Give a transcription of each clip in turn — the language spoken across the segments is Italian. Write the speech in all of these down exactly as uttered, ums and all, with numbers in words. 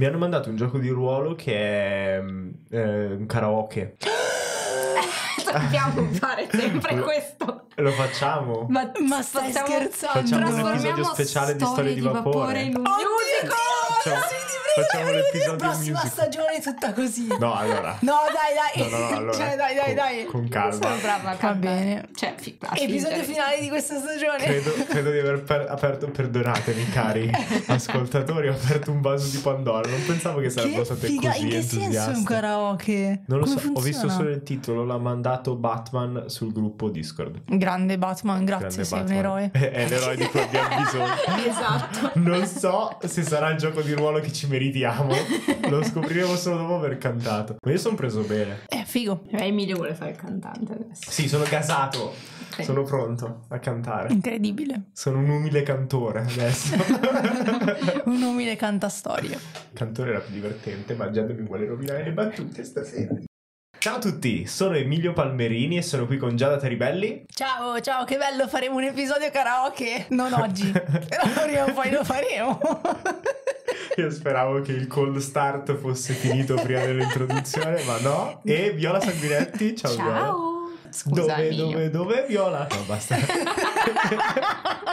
Mi hanno mandato un gioco di ruolo che è eh, un karaoke. Dobbiamo fare sempre questo. Lo facciamo? Ma, ma stai facciamo, scherzando? Facciamo un episodio speciale di Storie di Vapore, vapore in un oh musical. Facciamo, facciamo l'episodio di prossima stagione tutta così. No, allora. No, dai, dai. No, no, no, allora, cioè, dai, dai, dai. Con, con calma. Sono brava, va bene. Cioè, episodio finale di questa stagione. Credo, credo di aver per, aperto, perdonatemi cari ascoltatori, ho aperto un vaso di Pandora. Non pensavo che sarebbero state così entusiaste. In che senso un karaoke? Non lo so, funziona? Ho visto solo il titolo, l'ha mandato Batman sul gruppo Discord. Grande Batman, grazie, sei un eroe. È l'eroe di cui abbiamo bisogno. Esatto. Non so se sarà il gioco di ruolo che ci meritiamo. Lo scopriremo solo dopo aver cantato. Ma io sono preso bene. Eh, figo. Emilio vuole fare il cantante adesso. Sì, sono gasato. Okay. Sono pronto a cantare. Incredibile. Sono un umile cantore adesso. Un umile cantastorie. Cantore era più divertente, ma Giada mi vuole rovinare le battute stasera. Ciao a tutti, sono Emilio Palmerini e sono qui con Giada Taribelli. Ciao, ciao, che bello, faremo un episodio karaoke. Non oggi, però prima o poi lo faremo. Io speravo che il cold start fosse finito prima dell'introduzione, ma no. E Viola Sanguinetti, ciao, ciao. Viola. Scusa, dove, mio. dove, dove Viola? No, basta.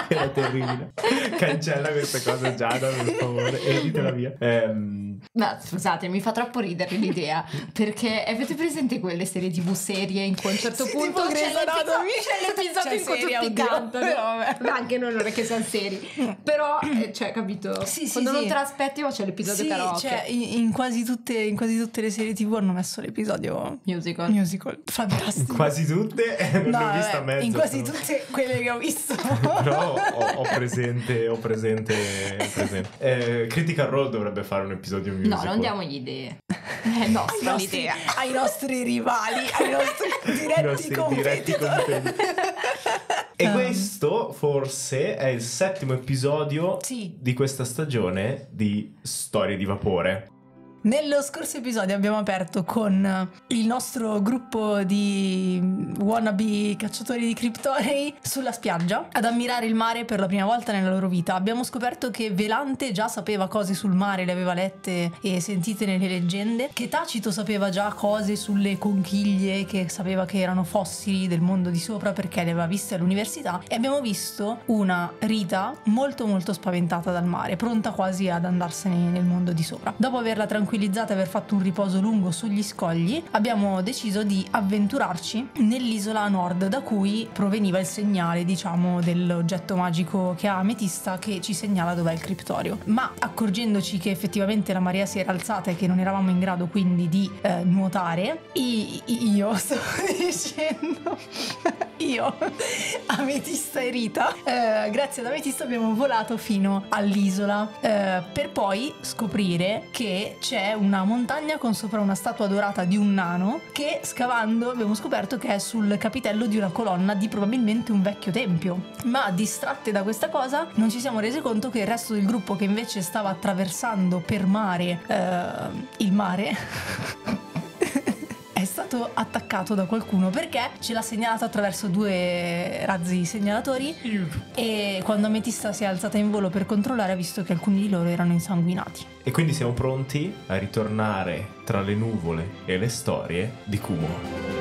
Era terribile. Cancella questa cosa, Giada, per favore, editela via. Ehm... No, scusate, mi fa troppo ridere l'idea. Perché avete presente quelle serie tv serie in cui a un certo sì, punto c'è l'episodio in cui tutti cantano? No, anche non è che siano seri. Però, eh, cioè, capito? Sì, sì, quando sì. non te l'aspetti, ma c'è l'episodio sì, karaoke. Cioè, in, in, quasi tutte, in quasi tutte le serie tv hanno messo l'episodio musical. musical. Fantastico. Quasi tutte eh, non no, ne ho vista vabbè, mezzo in quasi però. tutte quelle che ho visto però ho, ho presente ho presente, presente. Eh, Critical Role dovrebbe fare un episodio musical. No, non diamogli idee. È nostra ai l'idea nostri, ai nostri rivali, ai nostri diretti, nostri competitor. diretti competitor E um. questo forse è il settimo episodio sì. di questa stagione di Storie di Vapore. Nello scorso episodio abbiamo aperto con il nostro gruppo di wannabe cacciatori di criptorei sulla spiaggia ad ammirare il mare per la prima volta nella loro vita. Abbiamo scoperto che Velante già sapeva cose sul mare, le aveva lette e sentite nelle leggende, che Tacito sapeva già cose sulle conchiglie, che sapeva che erano fossili del mondo di sopra perché le aveva viste all'università, e abbiamo visto una Rita molto molto spaventata dal mare, pronta quasi ad andarsene nel mondo di sopra. Dopo averla tranquillizzata e aver fatto un riposo lungo sugli scogli, abbiamo deciso di avventurarci nell'isola a nord da cui proveniva il segnale, diciamo, dell'oggetto magico che ha Ametista, che ci segnala dov'è il criptorio. Ma accorgendoci che effettivamente la marea si era alzata e che non eravamo in grado quindi di eh, nuotare, i- io sto dicendo io Ametista e Rita, eh, grazie ad Ametista abbiamo volato fino all'isola eh, per poi scoprire che c'è una montagna con sopra una statua dorata di un nano che, scavando, abbiamo scoperto che è sul capitello di una colonna di probabilmente un vecchio tempio. Ma distratte da questa cosa non ci siamo rese conto che il resto del gruppo, che invece stava attraversando per mare eh, il mare è stato attaccato da qualcuno, perché ce l'ha segnalato attraverso due razzi segnalatori, e quando Ametista si è alzata in volo per controllare ha visto che alcuni di loro erano insanguinati. E quindi siamo pronti a ritornare tra le nuvole e le storie di Cumulo.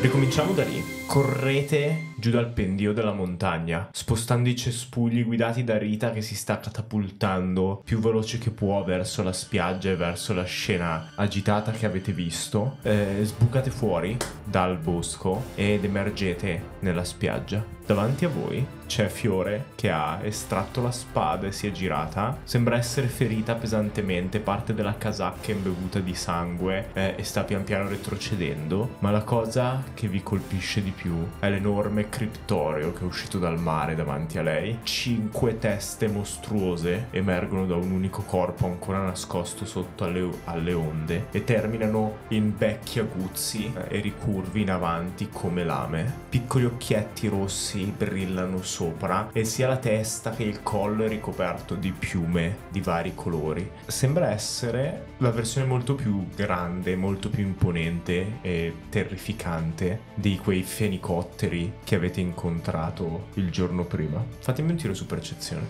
Ricominciamo da lì. Correte giù dal pendio della montagna, spostando i cespugli guidati da Rita, che si sta catapultando più veloce che può verso la spiaggia e verso la scena agitata che avete visto. Eh, sbucate fuori dal bosco ed emergete nella spiaggia. Davanti a voi c'è Fiore, che ha estratto la spada e si è girata. Sembra essere ferita pesantemente, parte della casacca è imbevuta di sangue eh, e sta pian piano retrocedendo. Ma la cosa che vi colpisce di più è l'enorme criptoreo che è uscito dal mare davanti a lei. Cinque teste mostruose emergono da un unico corpo ancora nascosto sotto alle, alle onde e terminano in becchi aguzzi eh, e ricurvi in avanti come lame. Piccoli occhietti rossi brillano sopra e sia la testa che il collo è ricoperto di piume di vari colori. Sembra essere la versione molto più grande, molto più imponente e terrificante di quei avete nei cotteri che avete incontrato il giorno prima. Fatemi un tiro su percezione.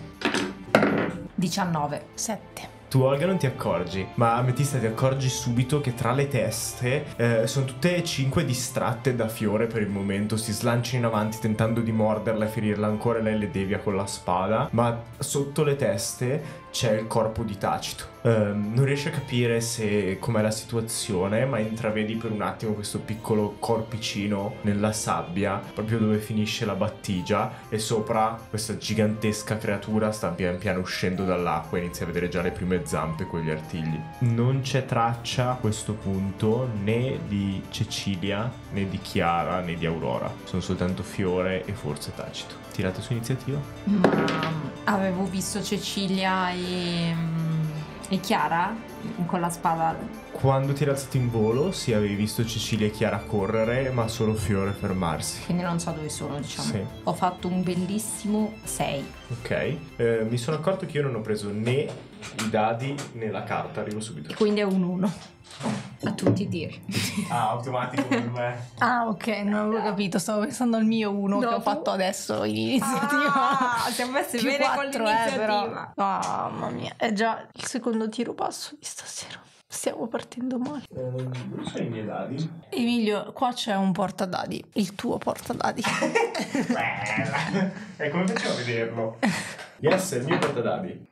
diciannove. sette. Tu, Olga, non ti accorgi, ma Ametista ti accorgi subito che tra le teste eh, sono tutte e cinque distratte da Fiore per il momento. Si slanciano in avanti tentando di morderla e ferirla ancora, lei le devia con la spada, ma sotto le teste c'è il corpo di Tacito. Um, non riesci a capire se com'è la situazione, ma intravedi per un attimo questo piccolo corpicino nella sabbia, proprio dove finisce la battigia, e sopra questa gigantesca creatura sta pian piano uscendo dall'acqua e inizia a vedere già le prime zampe con gli artigli. Non c'è traccia a questo punto né di Cecilia, né di Chiara, né di Aurora. Sono soltanto Fiore e forse Tacito. Tirate su iniziativa. Ma avevo visto Cecilia e, e Chiara con la spada. Quando ti eri alzato in volo, sì, avevi visto Cecilia e Chiara correre, ma solo Fiore fermarsi. Quindi non so dove sono, diciamo. Sì. Ho fatto un bellissimo sei. Ok. Eh, mi sono accorto che io non ho preso né i dadi né la carta, arrivo subito. Quindi è un uno. A tutti dire. Ah, automatico per me. Ah, ok, non avevo capito. Stavo pensando al mio uno dopo, che ho fatto adesso in iniziativa. Ah, siamo messi più bene quattro, con l'iniziativa. Eh, oh, mamma mia, è già il secondo tiro basso di stasera. Stiamo partendo male. Eh, dove sono i miei dadi? Emilio, qua c'è un portadadi. Il tuo portadadi. Bella. E come facevo a vederlo? Yes, il mio portadadi.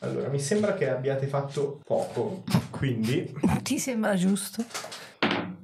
Allora, mi sembra che abbiate fatto poco, quindi... Ti sembra giusto?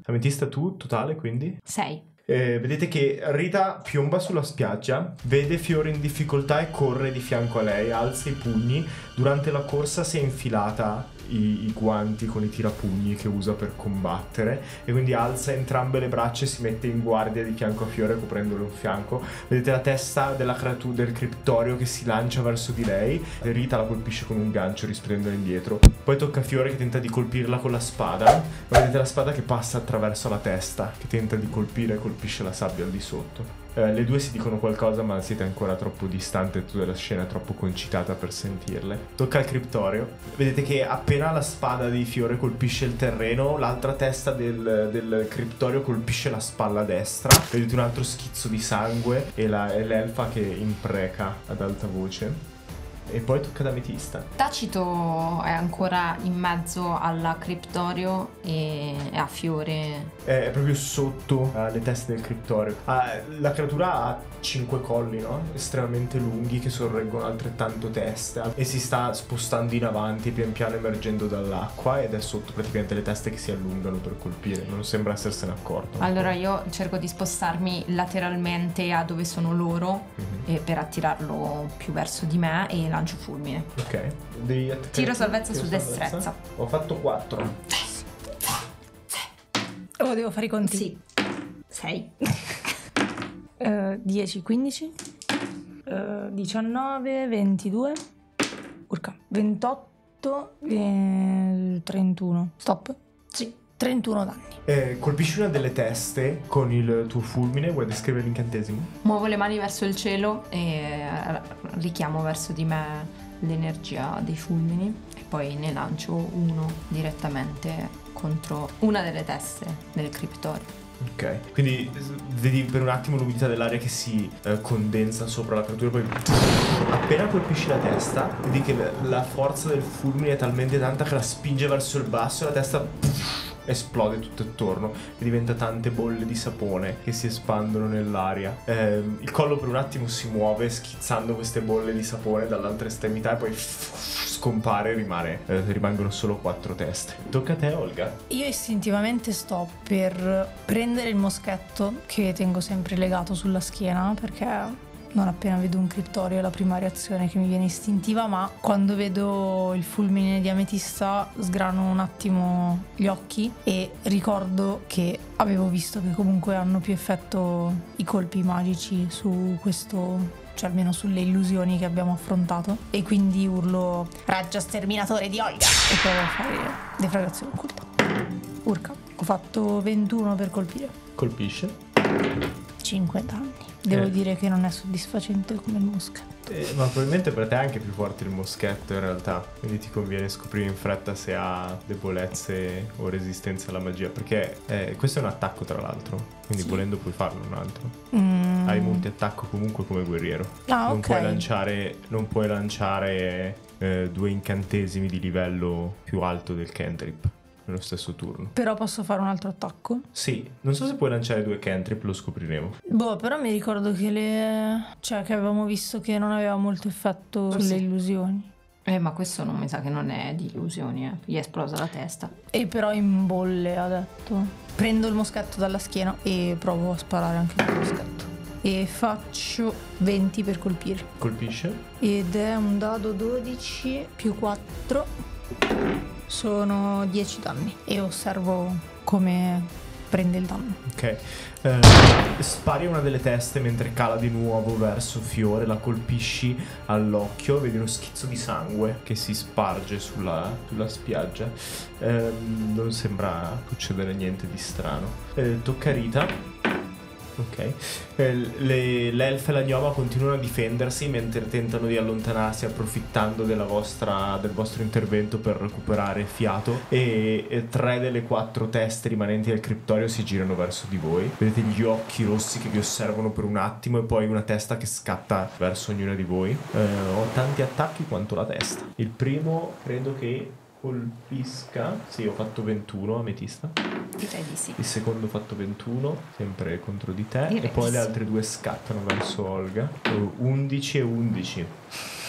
Ametista, tu, totale, quindi? sei. Eh, vedete che Rita piomba sulla spiaggia, vede Fiore in difficoltà e corre di fianco a lei, alza i pugni. Durante la corsa si è infilata i, i guanti con i tirapugni che usa per combattere, e quindi alza entrambe le braccia e si mette in guardia di fianco a Fiore, coprendolo un fianco. Vedete la testa della creatura del criptorio che si lancia verso di lei. Rita la colpisce con un gancio risprendendola indietro. Poi tocca a Fiore che tenta di colpirla con la spada, ma vedete la spada che passa attraverso la testa, che tenta di colpire e colpisce la sabbia al di sotto. Eh, le due si dicono qualcosa, ma siete ancora troppo distanti, tutta la scena è troppo concitata per sentirle. Tocca al criptorio. Vedete che appena la spada di Fiore colpisce il terreno, l'altra testa del, del criptorio colpisce la spalla destra. Vedete un altro schizzo di sangue e, la, e l'elfa che impreca ad alta voce. E poi tocca ad Ametista. Tacito è ancora in mezzo alla criptorio e a Fiore. È proprio sotto alle teste del criptorio. La creatura ha cinque colli, no? Estremamente lunghi, che sorreggono altrettanto teste, e si sta spostando in avanti pian piano, emergendo dall'acqua, ed è sotto praticamente le teste che si allungano per colpire. Non sembra essersene accorto. Allora io cerco di spostarmi lateralmente a dove sono loro, mm-hmm, e per attirarlo più verso di me e lancio fulmine. Ok. Devi attaccare. Tiro salvezza su destrezza. Ho fatto quattro. Oh, devo fare i conti. Sì. sei. uh, dieci, quindici. Uh, diciannove, ventidue. Urca. ventotto, eh, trentuno. Stop. Sì. trentuno danni. Eh, colpisci una delle teste con il tuo fulmine. Vuoi descrivere l'incantesimo? Muovo le mani verso il cielo e richiamo verso di me l'energia dei fulmini, e poi ne lancio uno direttamente contro una delle teste del criptorio. Ok, quindi vedi per un attimo l'umidità dell'aria che si eh, condensa sopra la creatura, poi appena colpisci la testa vedi che la forza del fulmine è talmente tanta che la spinge verso il basso e la testa esplode tutto attorno e diventa tante bolle di sapone che si espandono nell'aria. Eh, il collo per un attimo si muove schizzando queste bolle di sapone dall'altra estremità, e poi scompare e rimane, eh, rimangono solo quattro teste. Tocca a te, Olga. Io istintivamente sto per prendere il moschetto che tengo sempre legato sulla schiena, perché non appena vedo un criptorio è la prima reazione che mi viene istintiva, ma quando vedo il fulmine di Ametista sgrano un attimo gli occhi e ricordo che avevo visto che comunque hanno più effetto i colpi magici su questo, cioè almeno sulle illusioni che abbiamo affrontato, e quindi urlo "Raggio sterminatore di Olga!" e provo a fare defragrazione occulta. Urca, ho fatto ventuno per colpire. Colpisce. cinque danni. Devo eh. dire che non è soddisfacente come il moschetto. Eh, ma probabilmente per te è anche più forte il moschetto in realtà, quindi ti conviene scoprire in fretta se ha debolezze o resistenza alla magia, perché eh, questo è un attacco tra l'altro, quindi sì. volendo puoi farlo un altro. Mm. Hai molti attacco comunque come guerriero. Ah, non, okay. puoi lanciare, non puoi lanciare eh, due incantesimi di livello più alto del cantrip nello stesso turno. Però posso fare un altro attacco? Sì, non so se puoi lanciare due cantrip, lo scopriremo. Boh, però mi ricordo che le... cioè che avevamo visto che non aveva molto effetto sulle sì. illusioni. Eh, ma questo non mi sa che non è di illusioni, eh. Gli è esplosa la testa. E però in bolle ha detto. Prendo il moschetto dalla schiena e provo a sparare anche col moschetto. E faccio venti per colpire. Colpisce? Ed è un dado dodici più quattro. Sono dieci danni e osservo come prende il danno. Ok, eh, spari una delle teste mentre cala di nuovo verso Fiore, la colpisci all'occhio, vedi uno schizzo di sangue che si sparge sulla, sulla spiaggia. Eh, non sembra succedere niente di strano. Eh, tocca Rita. Ok, l'elfa e la gnoma continuano a difendersi mentre tentano di allontanarsi approfittando della vostra, del vostro intervento per recuperare fiato, e, e tre delle quattro teste rimanenti del criptorio si girano verso di voi. Vedete gli occhi rossi che vi osservano per un attimo e poi una testa che scatta verso ognuna di voi. Eh, ho tanti attacchi quanto la testa. Il primo credo che colpisca. Sì, ho fatto ventuno, Ametista. Direi di sì. Il secondo ho fatto ventuno, sempre contro di te. Direi e poi sì. le altre due scattano verso Olga. undici e undici.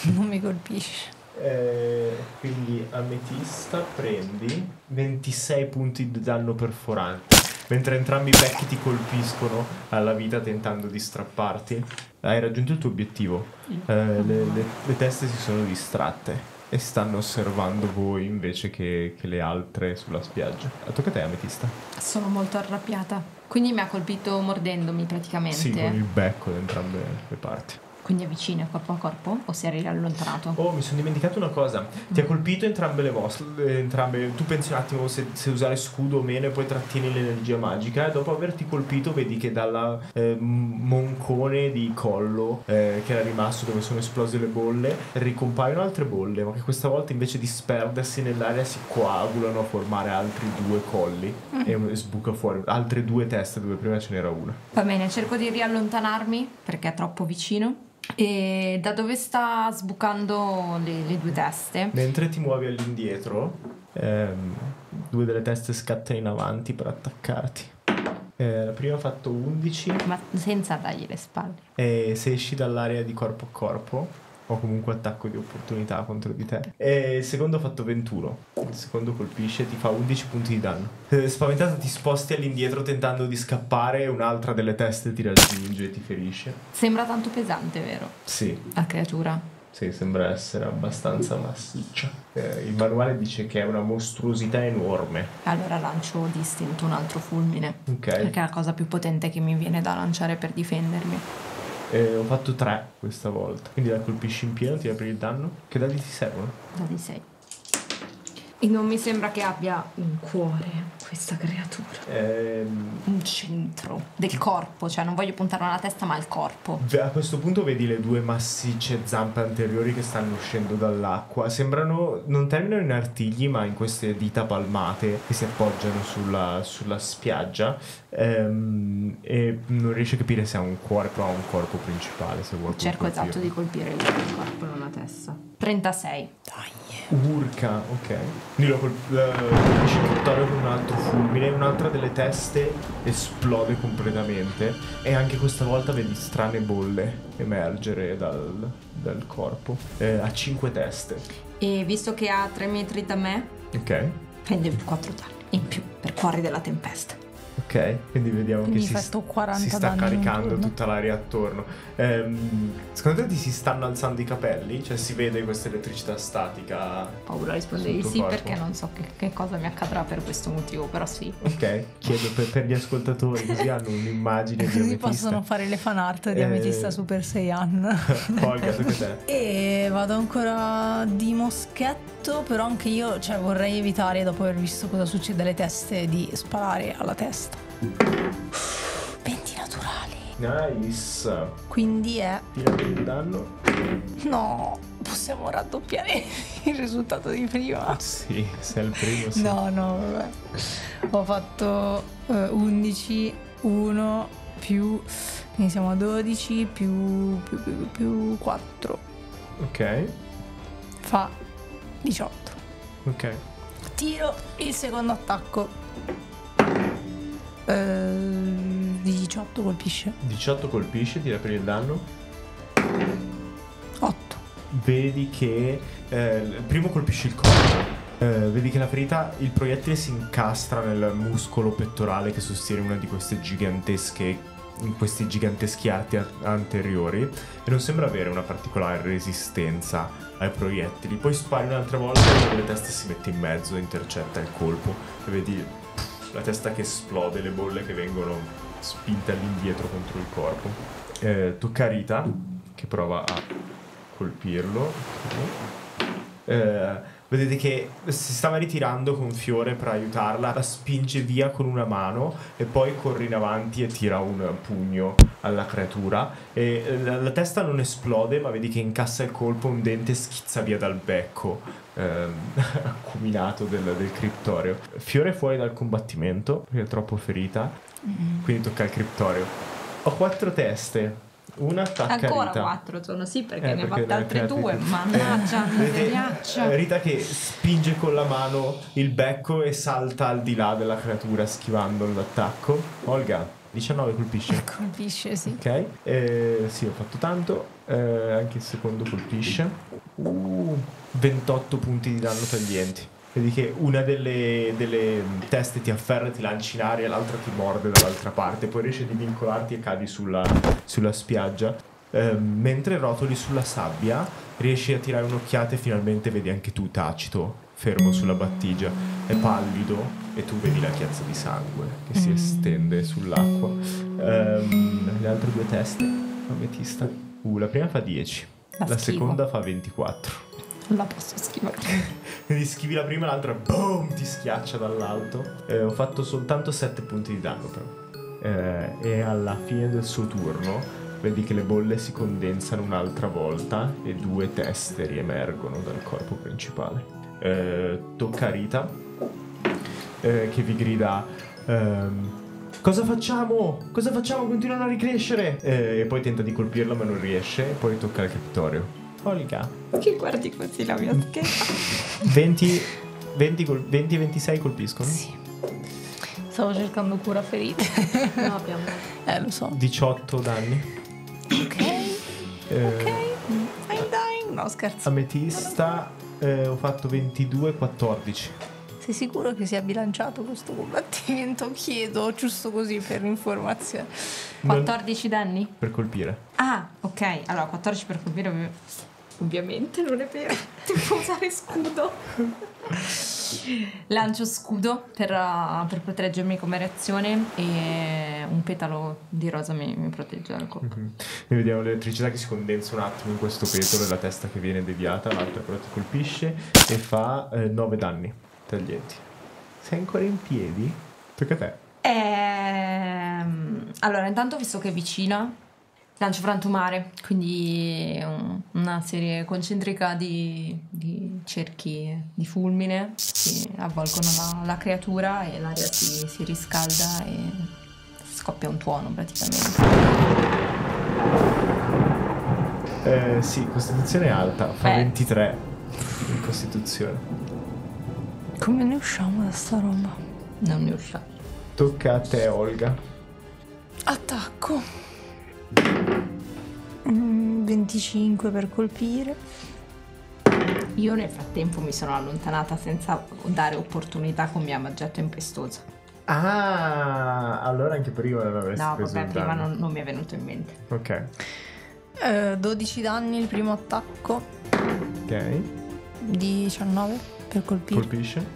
Non mi colpisce. Eh, quindi Ametista prendi ventisei punti di danno perforante. Mentre entrambi i becchi ti colpiscono alla vita tentando di strapparti. Hai raggiunto il tuo obiettivo. Eh, le, le, le teste si sono distratte e stanno osservando voi invece che, che le altre sulla spiaggia. Tocca a te, Ametista. Sono molto arrabbiata, quindi mi ha colpito mordendomi praticamente. Sì, con il becco da entrambe le parti. Quindi è vicino, corpo a corpo, o si è allontanato? Oh, mi sono dimenticato una cosa. Ti ha colpito entrambe le vostre, entrambe. Tu pensi un attimo se, se usare scudo o meno e poi trattieni l'energia magica. E dopo averti colpito vedi che dalla eh, moncone di collo eh, che era rimasto dove sono esplose le bolle ricompaiono altre bolle, ma che questa volta invece di disperdersi nell'aria si coagulano a formare altri due colli mm. e sbuca fuori altre due teste dove prima ce n'era una. Va bene, cerco di riallontanarmi perché è troppo vicino. E da dove sta sbucando le, le due teste? Mentre ti muovi all'indietro, ehm, due delle teste scattano in avanti per attaccarti. Eh, la prima ha fatto undici. Ma senza dargli le spalle. E se esci dall'area di corpo a corpo, ho comunque attacco di opportunità contro di te. E il secondo ha fatto ventuno. Il secondo colpisce, ti fa undici punti di danno. Eh, spaventata ti sposti all'indietro tentando di scappare. Un'altra delle teste ti raggiunge e ti ferisce. Sembra tanto pesante, vero? Sì. La creatura? Sì, sembra essere abbastanza massiccia. Eh, il manuale dice che è una mostruosità enorme. Allora lancio distinto un altro fulmine. Ok. Perché è la cosa più potente che mi viene da lanciare per difendermi. Eh, ho fatto tre questa volta. Quindi la colpisci in pieno, ti apri il danno. Che dadi ti servono? Dadi sei. E non mi sembra che abbia un cuore questa creatura. Ehm... Un centro del corpo, cioè non voglio puntare alla testa ma al corpo. A questo punto vedi le due massicce zampe anteriori che stanno uscendo dall'acqua. Sembrano, non terminano in artigli ma in queste dita palmate che si appoggiano sulla, sulla spiaggia. Ehm, e non riesci a capire se ha un cuore, però ha un corpo principale se vuoi. Cerco esatto di colpire il corpo, non la testa. trentasei. Dai. Urca, ok. Quindi lo colpisce il vittorio con un altro fulmine. Un'altra delle teste esplode completamente. E anche questa volta vedi strane bolle emergere dal, dal corpo. Eh, ha cinque teste. E visto che ha tre metri da me, ok, prende quattro danni in più per cuore della tempesta. Ok, quindi vediamo quindi che si, si sta caricando tutta l'aria attorno. Ehm, secondo te ti si stanno alzando i capelli? Cioè si vede questa elettricità statica? Paura a rispondere sì corpo. Perché non so che, che cosa mi accadrà per questo motivo, però sì. Ok, chiedo per, per gli ascoltatori così hanno un'immagine di Ametista. Possono fare le fan art di Ametista eh... Super Saiyan. Olga, tu che te? E vado ancora di moschetto, però anche io cioè, vorrei evitare dopo aver visto cosa succede alle teste di sparare alla testa. venti naturali. Nice. Quindi è tirare il danno. No, possiamo raddoppiare il risultato di prima. Sì, se è il primo sì. No, no, vabbè. Ho fatto eh, undici, uno più, quindi siamo a dodici più, più, più, più quattro. Ok. Fa diciotto. Ok. Tiro il secondo attacco. Ehm, diciotto colpisce. diciotto colpisce, tira per il danno. otto. Vedi che eh, primo colpisci il collo. Eh, vedi che la ferita, il proiettile si incastra nel muscolo pettorale che sostiene una di queste gigantesche, questi giganteschi arti anteriori, e non sembra avere una particolare resistenza ai proiettili. Poi spari un'altra volta e una delle teste si mette in mezzo e intercetta il colpo, e vedi la testa che esplode, le bolle che vengono spinte all'indietro contro il corpo. Eh, tocca a Rita, che prova a colpirlo. Eh, vedete che si stava ritirando con Fiore per aiutarla, la spinge via con una mano e poi corre in avanti e tira un pugno alla creatura, e la, la testa non esplode, ma vedi che incassa il colpo, un dente schizza via dal becco ehm, acuminato del, del criptorio. Fiore è fuori dal combattimento perché è troppo ferita, mm-hmm. Quindi tocca al criptorio. Ho quattro teste. Una attacca ancora Rita. Quattro sono sì, perché eh, ne ha fatte altre due. Mannaggia, eh, Rita che spinge con la mano il becco e salta al di là della creatura schivando l'attacco. Olga, diciannove colpisce. Colpisce, sì. Ok, eh, sì, ho fatto tanto. Eh, anche il secondo colpisce. Uh, ventotto punti di danno taglienti. Vedi che una delle, delle teste ti afferra e ti lanci in aria, l'altra ti morde dall'altra parte, poi riesci a divincolarti e cadi sulla, sulla spiaggia. Eh, mentre rotoli sulla sabbia, riesci a tirare un'occhiata e finalmente vedi anche tu Tacito, fermo sulla battigia. È pallido e tu vedi la chiazza di sangue che si estende sull'acqua. Eh, le altre due teste, Ametista. Uh, la prima fa dieci, la, la seconda fa ventiquattro. Non la posso schivare. Quindi schivi la prima e l'altra, boom, ti schiaccia dall'alto. Eh, ho fatto soltanto sette punti di danno però. Eh, e alla fine del suo turno vedi che le bolle si condensano un'altra volta e due teste riemergono dal corpo principale. Eh, tocca a Rita, eh, che vi grida... Ehm, Cosa facciamo? Cosa facciamo? Continuano a ricrescere! Eh, e poi tenta di colpirla ma non riesce, e poi tocca al criptorio. Olga, che guardi così la mia schiena? venti, venti, venti e ventisei colpiscono? Sì. Stavo cercando cura ferite. No, abbiamo. Eh, lo so. diciotto danni. Ok. Eh, ok. I'm dying. No, scherzo. Ametista, eh, ho fatto ventidue, quattordici. Sei sicuro che sia bilanciato questo combattimento? Chiedo, giusto così per informazione. quattordici non... danni? Per colpire. Ah, ok. Allora, quattordici per colpire... Ovviamente non è vero. Devo usare scudo. Lancio scudo per, uh, per proteggermi come reazione, e un petalo di rosa mi, mi protegge dal colpo. Mm-hmm. E vediamo l'elettricità che si condensa un attimo in questo petalo e la testa che viene deviata. L'altra però ti colpisce e fa eh, nove danni taglienti. Sei ancora in piedi? Tocca a te. Ehm, allora, intanto, visto che è vicina, lancio frantumare, quindi una serie concentrica di, di cerchi di fulmine che avvolgono la, la creatura, e l'aria si, si riscalda e scoppia un tuono praticamente. Eh, sì, costituzione alta, fa Beh. ventitré in costituzione. Come ne usciamo da sta roba? Non ne usciamo. Tocca a te, Olga. Attacco. venticinque per colpire. Io nel frattempo mi sono allontanata senza dare opportunità con mia maggetta impestosa. Ah, allora anche prima non avresti no, preso vabbè, prima non, non mi è venuto in mente. Ok. Eh, dodici danni il primo attacco. Ok. diciannove per colpire. Colpisce.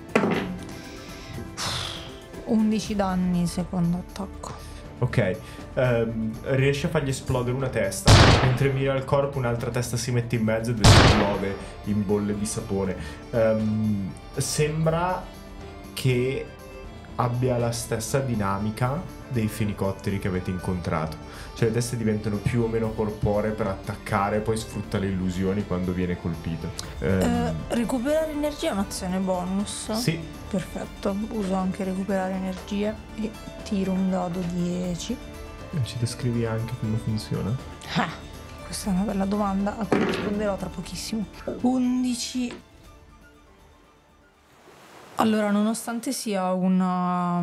undici danni il secondo attacco. Ok, um, riesce a fargli esplodere una testa. Mentre mira il corpo, un'altra testa si mette in mezzo ed esplode in bolle di sapone. Um, sembra che abbia la stessa dinamica dei fenicotteri che avete incontrato. cioè le teste diventano più o meno corporee per attaccare e poi sfrutta le illusioni quando viene colpito. Eh, eh, recuperare energia è un'azione bonus. Sì. Perfetto, uso anche recuperare energia e tiro un dado dieci. E ci descrivi anche come funziona? Ah, questa è una bella domanda a cui risponderò tra pochissimo. undici. Allora, nonostante sia una...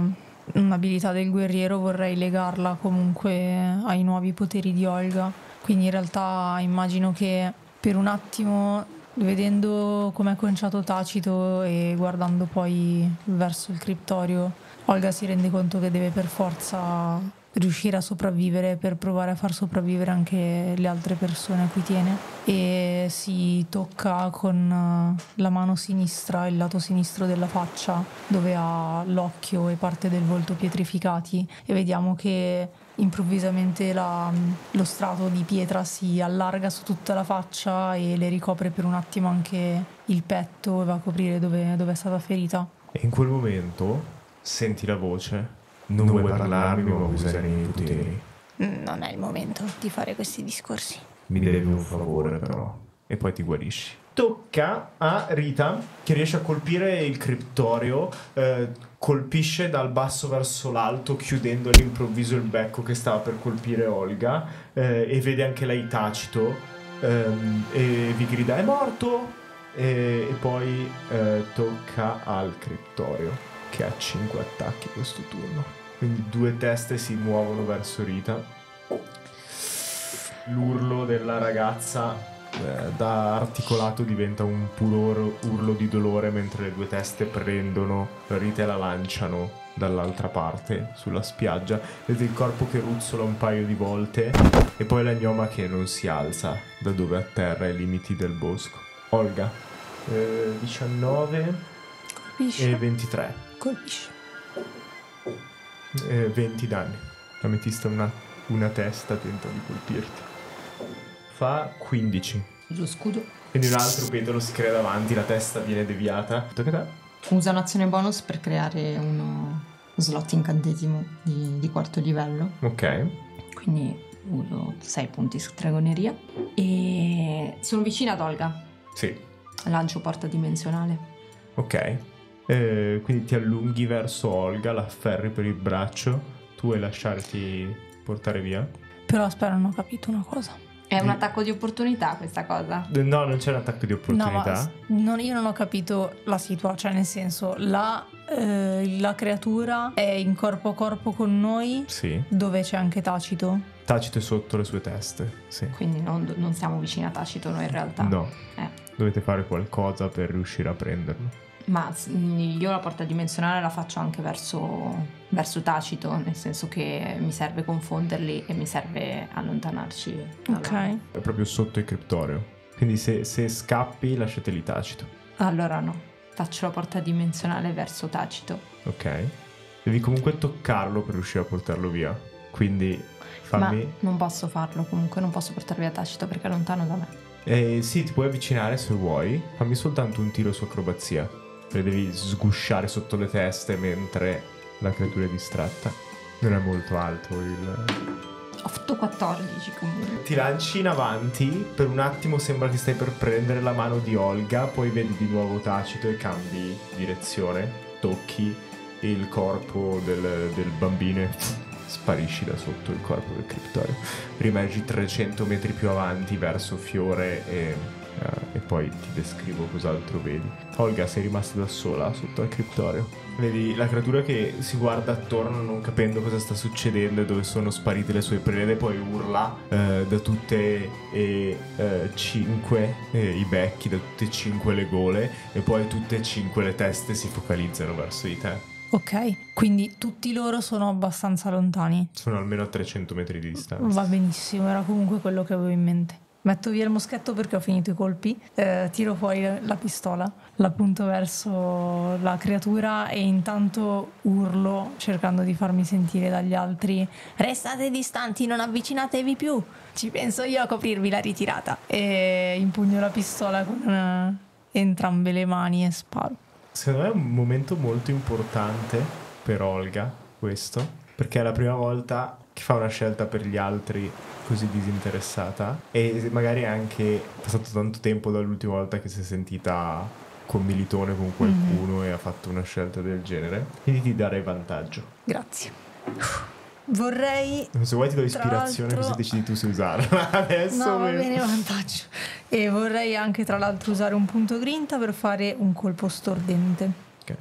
un'abilità del guerriero, vorrei legarla comunque ai nuovi poteri di Olga. Quindi in realtà immagino che per un attimo, vedendo com'è conciato Tacito e guardando poi verso il criptorio, Olga si rende conto che deve per forza riuscire a sopravvivere per provare a far sopravvivere anche le altre persone a cui tiene, e si tocca con la mano sinistra il lato sinistro della faccia dove ha l'occhio e parte del volto pietrificati, e vediamo che improvvisamente la, lo strato di pietra si allarga su tutta la faccia e le ricopre per un attimo anche il petto e va a coprire dove, dove è stata ferita. E in quel momento senti la voce: non vuoi parlarmi, ma usare i miei poteri. Non è il momento di fare questi discorsi. Mi devi un favore, però. E poi ti guarisci. Tocca a Rita, che riesce a colpire il criptorio. Eh, colpisce dal basso verso l'alto, chiudendo all'improvviso il becco che stava per colpire Olga. Eh, e vede anche lei Tacito. Ehm, e vi grida: è morto! E, e poi eh, tocca al criptorio, che ha cinque attacchi questo turno. Quindi due teste si muovono verso Rita. L'urlo della ragazza eh, da articolato diventa un puro urlo di dolore, mentre le due teste prendono Rita e la lanciano dall'altra parte sulla spiaggia. Vede il corpo che ruzzola un paio di volte e poi la gnoma che non si alza da dove atterra, ai limiti del bosco. Olga, eh, diciannove colpisce. E ventitré colpisce. E venti danni. Ametista una, una testa tenta di colpirti. Fa quindici. Lo scudo. Quindi un altro pendolo si crea davanti, la testa viene deviata. Usa un'azione bonus per creare uno slot incantesimo di, di quarto livello. Ok. Quindi uso sei punti su Dragoneria. E sono vicina ad Olga. Sì. Lancio porta dimensionale. Ok. Eh, quindi ti allunghi verso Olga, la afferri per il braccio, tu vuoi lasciarti portare via? Però spero non ho capito una cosa. È un attacco di opportunità questa cosa? No, non c'è un attacco di opportunità. No, non, io non ho capito la situazione, cioè nel senso la, eh, la creatura è in corpo a corpo con noi, sì, dove c'è anche Tacito. Tacito è sotto le sue teste, sì. Quindi non, non siamo vicini a Tacito noi in realtà. No, eh. Dovete fare qualcosa per riuscire a prenderlo. Ma io la porta dimensionale la faccio anche verso, verso Tacito, nel senso che mi serve confonderli e mi serve allontanarci. Ok. Allora. È proprio sotto il criptorio, quindi se, se scappi lasciateli Tacito. Allora no, faccio la porta dimensionale verso Tacito. Ok. Devi comunque toccarlo per riuscire a portarlo via, quindi fammi... Ma non posso farlo comunque, non posso portarlo via Tacito perché è lontano da me. Eh, sì, ti puoi avvicinare se vuoi, fammi soltanto un tiro su acrobazia. Le devi sgusciare sotto le teste mentre la creatura è distratta. Non è molto alto il... Ho fatto quattordici comunque. Ti lanci in avanti, per un attimo sembra che stai per prendere la mano di Olga, poi vedi di nuovo Tacito e cambi direzione, tocchi il corpo del, del bambino e sparisci da sotto il corpo del criptorio. Rimergi trecento metri più avanti verso Fiore e... Uh, e poi ti descrivo cos'altro vedi. Olga, sei rimasta da sola sotto al criptorio. Vedi la creatura che si guarda attorno non capendo cosa sta succedendo e dove sono sparite le sue prede, poi urla uh, da tutte e uh, cinque eh, i becchi, da tutte e cinque le gole, e poi tutte e cinque le teste si focalizzano verso di te. Ok, quindi tutti loro sono abbastanza lontani. Sono almeno a trecento metri di distanza. Va benissimo, era comunque quello che avevo in mente. Metto via il moschetto perché ho finito i colpi, eh, tiro fuori la pistola, l'appunto verso la creatura e intanto urlo cercando di farmi sentire dagli altri: restate distanti, non avvicinatevi più, ci penso io a coprirvi la ritirata. E impugno la pistola con entrambe le mani e sparo. Secondo me è un momento molto importante per Olga questo, perché è la prima volta che fa una scelta per gli altri così disinteressata, e magari anche passato tanto tempo dall'ultima volta che si è sentita commilitone con qualcuno, mm-hmm, e ha fatto una scelta del genere, quindi ti darei vantaggio. Grazie. Vorrei, se vuoi ti do ispirazione, così decidi tu se usarla adesso. No, va bene, vantaggio. E vorrei anche tra l'altro usare un punto grinta per fare un colpo stordente. Ok.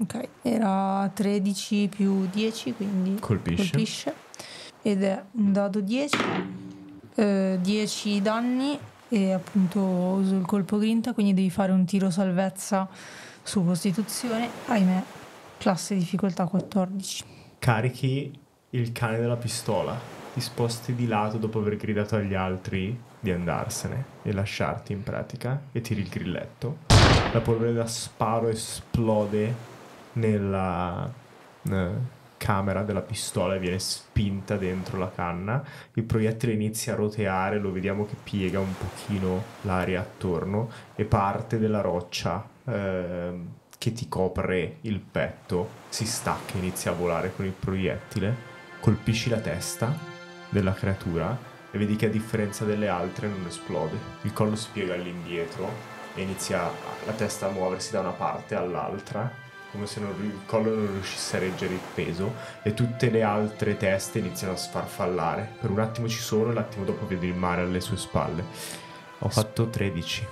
Ok, era tredici più dieci, quindi colpisce, colpisce. Ed è un dado dieci, eh, dieci danni, e appunto uso il colpo grinta, quindi devi fare un tiro salvezza su costituzione, ahimè, classe difficoltà quattordici. Carichi il cane della pistola, ti sposti di lato dopo aver gridato agli altri di andarsene e lasciarti in pratica, e tiri il grilletto. La polvere da sparo esplode nella eh, camera della pistola e viene spinta dentro la canna. Il proiettile inizia a roteare, lo vediamo che piega un pochino l'aria attorno, e parte della roccia eh, che ti copre il petto si stacca e inizia a volare con il proiettile. Colpisci la testa della creatura e vedi che, a differenza delle altre, non esplode. Il collo si piega all'indietro e inizia la testa a muoversi da una parte all'altra, come se non, il collo non riuscisse a reggere il peso, e tutte le altre teste iniziano a sfarfallare. Per un attimo ci sono, e l'attimo dopo vedi il mare alle sue spalle. Ho fatto tredici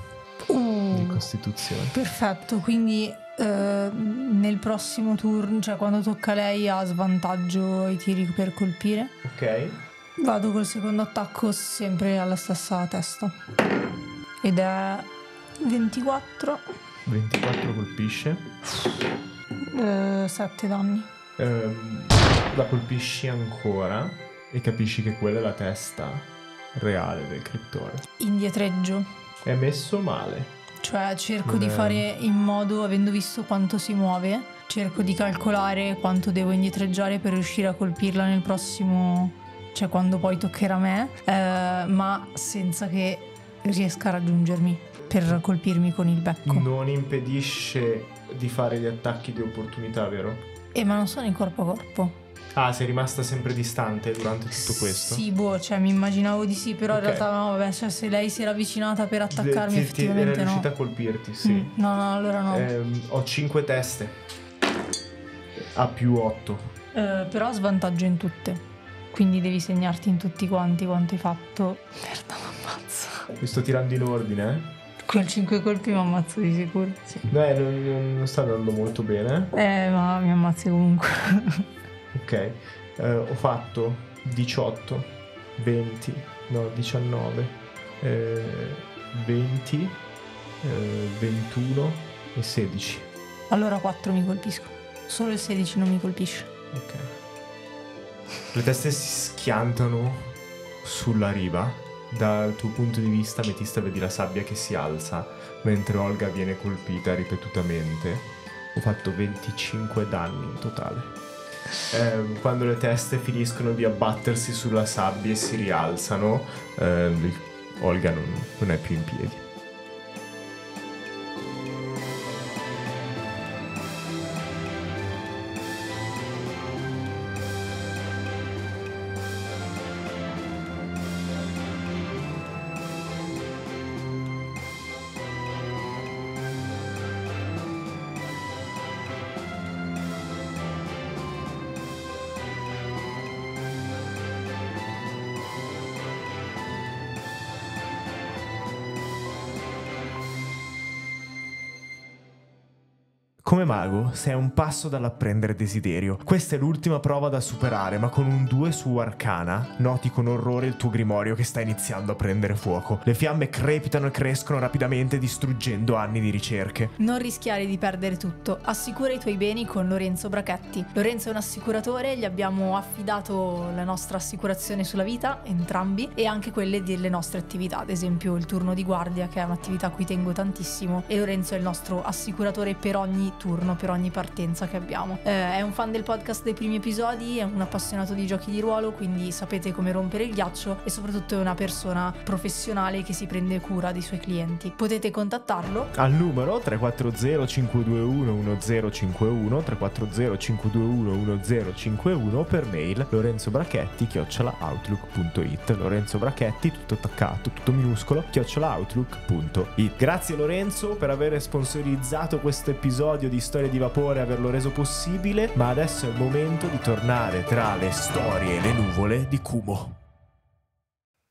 mm. di costituzione. Perfetto, quindi eh, nel prossimo turno, cioè quando tocca a lei, ha svantaggio i tiri per colpire. Ok. Vado col secondo attacco, sempre alla stessa testa. Ed è ventiquattro. ventiquattro colpisce, uh, sette danni. Um, la colpisci ancora e capisci che quella è la testa reale del criptore. Indietreggio. È messo male. Cioè cerco non di è... fare in modo, avendo visto quanto si muove, cerco di calcolare quanto devo indietreggiare per riuscire a colpirla nel prossimo, cioè quando poi toccherà a me, eh, ma senza che riesca a raggiungermi, per colpirmi con il becco. Non impedisce di fare gli attacchi di opportunità, vero? Eh, ma non sono in corpo a corpo. Ah, sei rimasta sempre distante durante tutto questo? Sì, boh, cioè mi immaginavo di sì, però okay. In realtà no, vabbè, cioè se lei si era avvicinata per attaccarmi, ti, effettivamente no. Era riuscita no. a colpirti, sì. Mm, no, no, allora no. Eh, ho cinque teste. A più otto. Eh, però ho svantaggio in tutte. Quindi devi segnarti in tutti quanti quanto hai fatto. Merda, m'ammazzo. Mi sto tirando in ordine, eh? Con cinque colpi mi ammazzo di sicuro. Sì. Beh, non, non, non sta andando molto bene. Eh, ma mi ammazzi comunque. Ok, eh, ho fatto diciotto, venti, no, diciannove, eh, venti, eh, ventuno e sedici. Allora quattro mi colpisco. Solo il sedici non mi colpisce. Ok. Le teste si schiantano sulla riva. Dal tuo punto di vista, Ametista, vedi la sabbia che si alza mentre Olga viene colpita ripetutamente. Ho fatto venticinque danni in totale. Eh, quando le teste finiscono di abbattersi sulla sabbia e si rialzano, eh, Olga non, non è più in piedi. Come mago sei un passo dall'apprendere desiderio. Questa è l'ultima prova da superare, ma con un due su arcana noti con orrore il tuo grimorio che sta iniziando a prendere fuoco. Le fiamme crepitano e crescono rapidamente, distruggendo anni di ricerche. Non rischiare di perdere tutto. Assicura i tuoi beni con Lorenzo Brachetti. Lorenzo è un assicuratore, gli abbiamo affidato la nostra assicurazione sulla vita, entrambi, e anche quelle delle nostre attività, ad esempio il turno di guardia, che è un'attività a cui tengo tantissimo, e Lorenzo è il nostro assicuratore per ogni turno per ogni partenza che abbiamo. Eh, è un fan del podcast dei primi episodi, è un appassionato di giochi di ruolo, quindi sapete come rompere il ghiaccio, e soprattutto è una persona professionale che si prende cura dei suoi clienti. Potete contattarlo al numero tre quattro zero cinque due uno uno zero cinque uno, tre quattro zero cinque due uno uno zero cinque uno, per mail lorenzo brachetti chiocciola outlook punto it, Lorenzo Brachetti tutto attaccato, tutto minuscolo, chiocciola outlook punto it. Grazie Lorenzo per aver sponsorizzato questo episodio di Storie di Vapore, averlo reso possibile, ma adesso è il momento di tornare tra le storie e le nuvole di Kumo.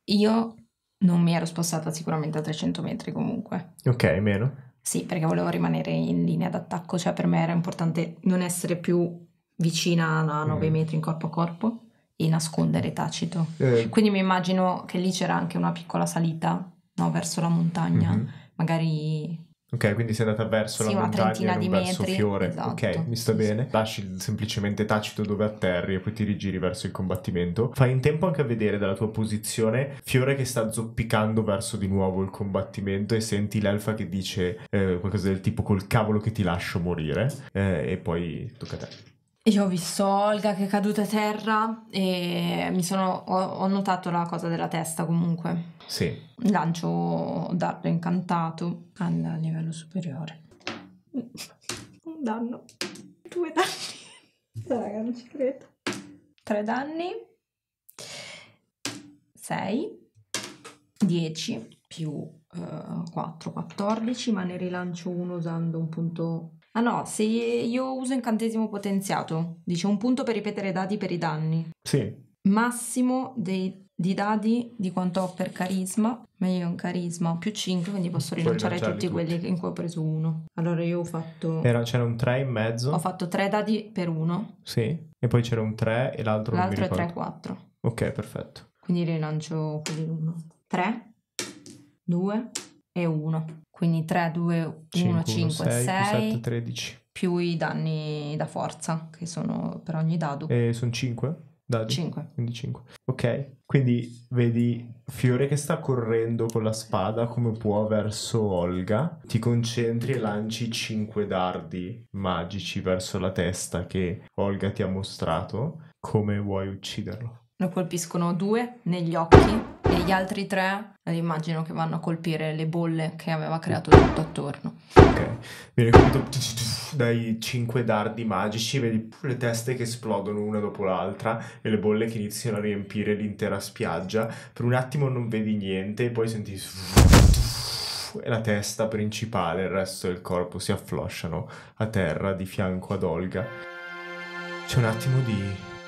Io non mi ero spostata sicuramente a trecento metri comunque. Ok, meno? Sì, perché volevo rimanere in linea d'attacco, cioè per me era importante non essere più vicina a nove metri in corpo a corpo e nascondere tacito. Eh. Quindi mi immagino che lì c'era anche una piccola salita, no, verso la montagna, mm-hmm. magari... Ok, quindi sei andata verso sì, la montagna e non verso metri, Fiore. Esatto. Ok, mi sta sì, bene. Sì. Lasci semplicemente tacito dove atterri e poi ti rigiri verso il combattimento. Fai in tempo anche a vedere dalla tua posizione Fiore che sta zoppicando verso di nuovo il combattimento, e senti l'elfa che dice eh, qualcosa del tipo "col cavolo che ti lascio morire", eh, e poi tocca a te. Io ho visto Olga che è caduta a terra e mi sono, ho, ho notato la cosa della testa comunque. Sì. Lancio dardo incantato al livello superiore. Un danno. Due danni. Raga, non ci credo. Tre danni. Sei. Dieci. Più uh, quattro, quattordici. Ma ne rilancio uno usando un punto... Ah no, se io uso incantesimo potenziato, dice un punto per ripetere dadi per i danni. Sì. Massimo dei, di dadi di quanto ho per carisma, ma io ho un carisma più cinque, quindi posso rinunciare a tutti, tutti quelli in cui ho preso uno. Allora io ho fatto... Era, c'era un tre in mezzo? Ho fatto tre dadi per uno. Sì, e poi c'era un tre e l'altro, l'altro non mi ricordo. L'altro è tre quattro. Ok, perfetto. Quindi rilancio quelli uno. tre, due e uno. Quindi tre, due, uno, cinque, sei, sette, tredici. Più i danni da forza, che sono per ogni dado. E sono cinque dadi? cinque. Quindi cinque. Ok, quindi vedi Fiore che sta correndo con la spada come può verso Olga. Ti concentri e lanci cinque dardi magici verso la testa che Olga ti ha mostrato. Come vuoi ucciderlo? Lo colpiscono due negli occhi. E gli altri tre immagino che vanno a colpire le bolle che aveva creato tutto attorno. Ok, viene colpito dai cinque dardi magici, vedi le teste che esplodono una dopo l'altra e le bolle che iniziano a riempire l'intera spiaggia. Per un attimo non vedi niente e poi senti e la testa principale e il resto del corpo si afflosciano a terra di fianco ad Olga. C'è un attimo di,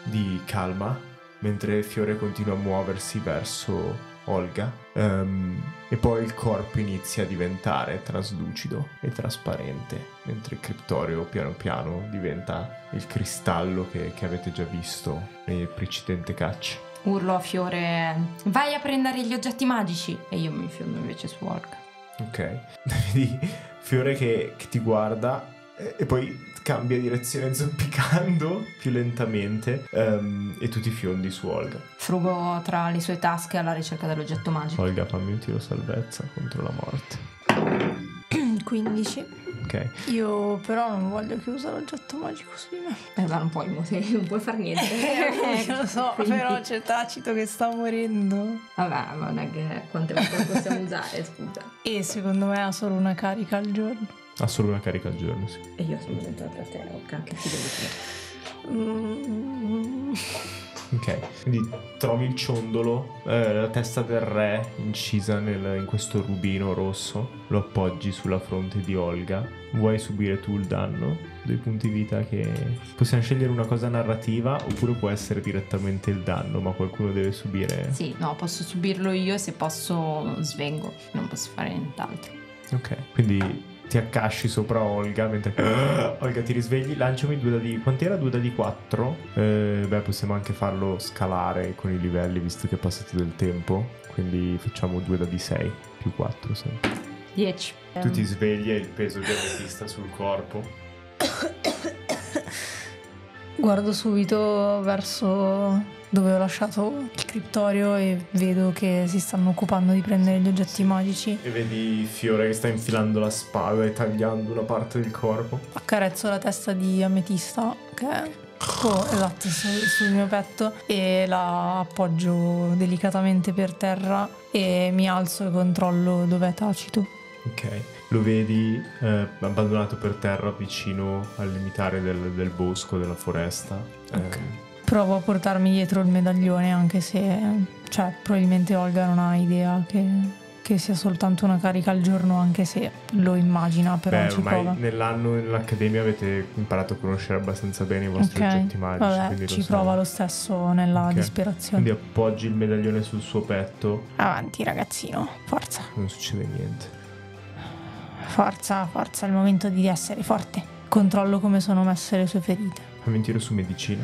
di calma mentre Fiore continua a muoversi verso Olga, um, e poi il corpo inizia a diventare traslucido e trasparente, mentre il criptorio piano piano diventa il cristallo che, che avete già visto nel precedente caccia. Urlo a Fiore, vai a prendere gli oggetti magici, e io mi fermo invece su Olga. Ok, vedi Fiore che, che ti guarda e poi cambia direzione zoppicando più lentamente, um, e tu ti fiondi su Olga. Frugo tra le sue tasche alla ricerca dell'oggetto magico. Olga, fammi un tiro salvezza contro la morte. quindici. Ok. Io però non voglio che usa l'oggetto magico su di me. Eh ma non puoi, non puoi far niente. Eh, eh, lo so, quindi... però c'è Tacito che sta morendo. Vabbè, ma non è che quante volte lo possiamo usare, scusa. E secondo me ha solo una carica al giorno. Ha solo una carica al giorno, sì. E io sono diventata te, Olga, che ti devo dire? Mm. Ok, quindi trovi il ciondolo, eh, la testa del re incisa nel, in questo rubino rosso, lo appoggi sulla fronte di Olga. Vuoi subire tu il danno? Due punti vita che... Possiamo scegliere una cosa narrativa oppure può essere direttamente il danno, ma qualcuno deve subire... Sì, no, posso subirlo io e se posso svengo, non posso fare nient'altro. Ok, quindi... ti accasci sopra Olga mentre Olga ti risvegli. Lanciami due dadi, quant'era? Due dadi quattro? Eh, beh, possiamo anche farlo scalare con i livelli visto che è passato del tempo, quindi facciamo due dadi sei più quattro sempre. dieci. Tu ti svegli e il peso di Ametista sul corpo. guardo subito verso dove ho lasciato il criptorio e vedo che si stanno occupando di prendere gli oggetti magici. E vedi Fiore che sta infilando la spada e tagliando una parte del corpo. Accarezzo la testa di Ametista, che è oh, esatto, sul, sul mio petto, e la appoggio delicatamente per terra e mi alzo e controllo dov'è Tacito. Ok, lo vedi eh, abbandonato per terra vicino al limitare del, del bosco, della foresta. Ok. Eh. Provo a portarmi dietro il medaglione, anche se, cioè, probabilmente Olga non ha idea che, che sia soltanto una carica al giorno, anche se lo immagina, però beh, ci prova. Nell'anno nell'accademia avete imparato a conoscere abbastanza bene i vostri okay. oggetti magici. Vabbè, ci lo prova lo stesso nella okay. disperazione. Quindi appoggi il medaglione sul suo petto. Avanti ragazzino, forza. Non succede niente. Forza, forza, è il momento di essere forte. Controllo come sono messe le sue ferite. Fammi un tiro su medicina.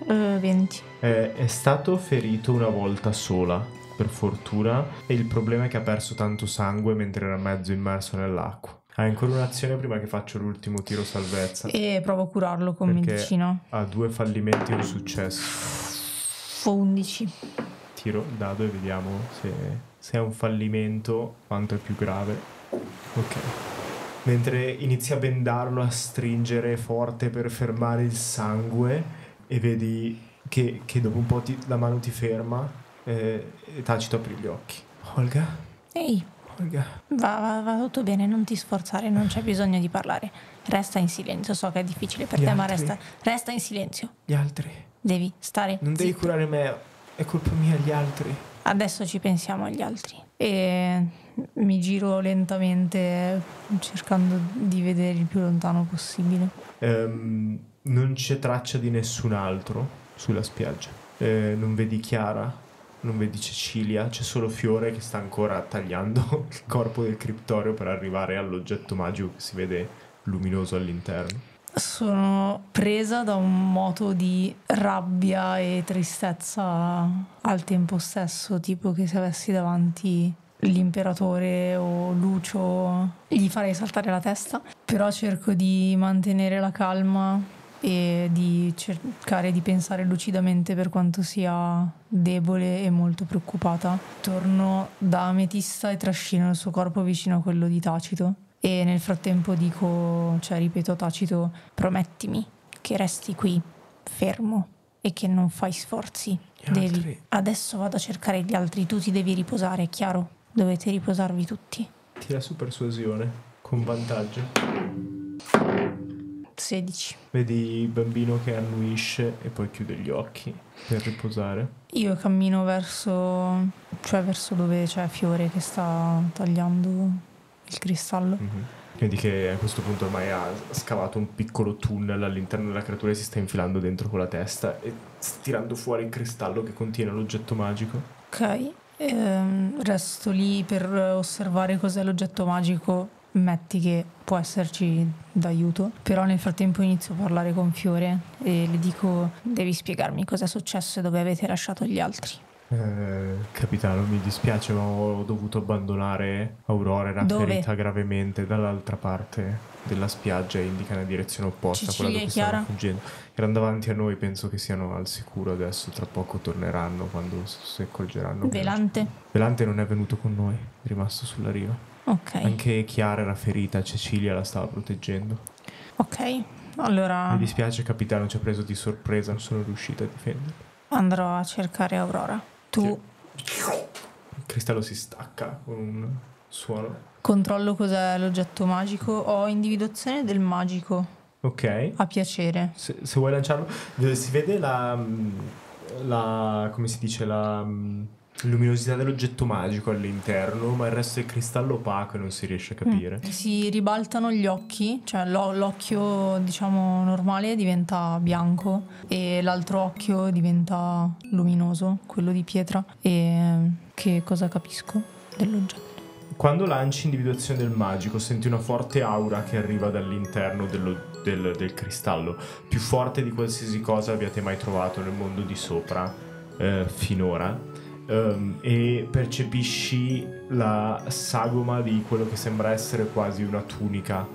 Uh, venti. È, è stato ferito una volta sola, per fortuna, e il problema è che ha perso tanto sangue mentre era mezzo immerso nell'acqua. Ha ancora un'azione prima che faccio l'ultimo tiro salvezza. E provo a curarlo con medicina. Ha due fallimenti e un successo. undici. Tiro il dado e vediamo se, se è un fallimento, quanto è più grave. Ok. Mentre inizia a bendarlo, a stringere forte per fermare il sangue, e vedi che, che dopo un po' ti, la mano ti ferma eh, e Tacito apri gli occhi. Olga? Ehi. Olga. Va, va, va tutto bene, non ti sforzare, non c'è bisogno di parlare. Resta in silenzio, so che è difficile per gli te, altri? Ma resta, resta in silenzio. Gli altri? Devi stare Non zitto. Devi curare me, è colpa mia, gli altri. Adesso ci pensiamo agli altri. E mi giro lentamente cercando di vedere il più lontano possibile. Um, non c'è traccia di nessun altro sulla spiaggia. Eh, non vedi Chiara, non vedi Cecilia, c'è solo Fiore che sta ancora tagliando il corpo del criptorio per arrivare all'oggetto magico che si vede luminoso all'interno. Sono presa da un moto di rabbia e tristezza al tempo stesso, tipo che se avessi davanti l'imperatore o Lucio gli farei saltare la testa, però cerco di mantenere la calma e di cercare di pensare lucidamente, per quanto sia debole e molto preoccupata. Torno da Ametista e trascino il suo corpo vicino a quello di Tacito. E nel frattempo dico, cioè ripeto a Tacito, promettimi che resti qui, fermo, e che non fai sforzi. Devi. Adesso vado a cercare gli altri, tu ti devi riposare, è chiaro? Dovete riposarvi tutti. Tira su persuasione, con vantaggio. sedici. Vedi il bambino che annuisce e poi chiude gli occhi per riposare. Io cammino verso, cioè verso dove c'è Fiore che sta tagliando il cristallo. Mm-hmm. Vedi che a questo punto ormai ha scavato un piccolo tunnel all'interno della creatura e si sta infilando dentro con la testa e sta tirando fuori il cristallo che contiene l'oggetto magico. Ok, ehm, resto lì per osservare cos'è l'oggetto magico, metti che può esserci d'aiuto, però nel frattempo inizio a parlare con Fiore e le dico: devi spiegarmi cosa è successo e dove avete lasciato gli altri. Eh, capitano, mi dispiace, ma ho dovuto abbandonare Aurora, era ferita gravemente dall'altra parte della spiaggia e indica una direzione opposta a quella dove stavano fuggendo. Erano davanti a noi, penso che siano al sicuro adesso, tra poco torneranno quando si accorgeranno. Velante? Velante non è venuto con noi, è rimasto sulla riva. Ok. Anche Chiara era ferita, Cecilia la stava proteggendo. Ok, allora... Mi dispiace capitano, ci ha preso di sorpresa, non sono riuscita a difenderla. Andrò a cercare Aurora. Tu. Il cristallo si stacca con un suono. Controllo cos'è l'oggetto magico. Ho individuazione del magico. Ok. A piacere. Se, se vuoi lanciarlo. Si vede la, la come si dice, la luminosità dell'oggetto magico all'interno, ma il resto del cristallo opaco e non si riesce a capire. Mm. Si ribaltano gli occhi, cioè l'occhio diciamo normale diventa bianco e l'altro occhio diventa luminoso, quello di pietra. E che cosa capisco dell'oggetto? Quando lanci individuazione del magico senti una forte aura che arriva dall'interno dello, del, del cristallo, più forte di qualsiasi cosa abbiate mai trovato nel mondo di sopra eh, finora. Um, e percepisci la sagoma di quello che sembra essere quasi una tunica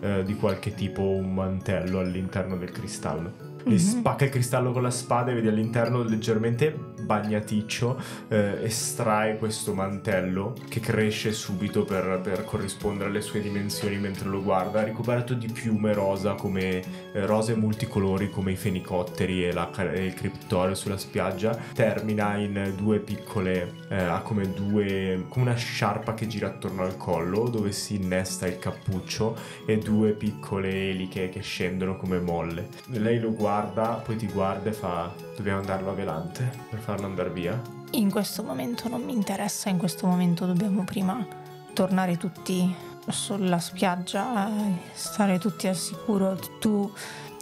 uh, di qualche tipo, un mantello all'interno del cristallo. mm-hmm. e spacca il cristallo con la spada e vedi all'interno, leggermente bagnaticcio, eh, estrae questo mantello che cresce subito per, per corrispondere alle sue dimensioni mentre lo guarda, ricoperto di piume rosa come eh, rose multicolori come i fenicotteri e, la, e il criptorio sulla spiaggia. Termina in due piccole, eh, ha come due, come una sciarpa che gira attorno al collo dove si innesta il cappuccio e due piccole eliche che scendono come molle. Lei lo guarda, poi ti guarda e fa: dobbiamo andarlo a velante per farlo andare via? In questo momento non mi interessa, in questo momento dobbiamo prima tornare tutti sulla spiaggia, stare tutti al sicuro. Tu